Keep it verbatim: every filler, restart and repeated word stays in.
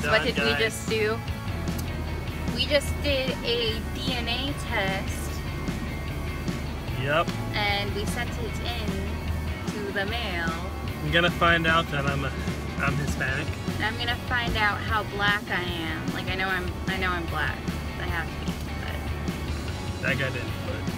because what did we just do? We just did a D N A test. Yep. And we sent it in to the mail. I'm gonna find out that I'm a, I'm Hispanic. I'm gonna find out how black I am. Like I know I'm I know I'm black. I have to be. But that guy didn't put it.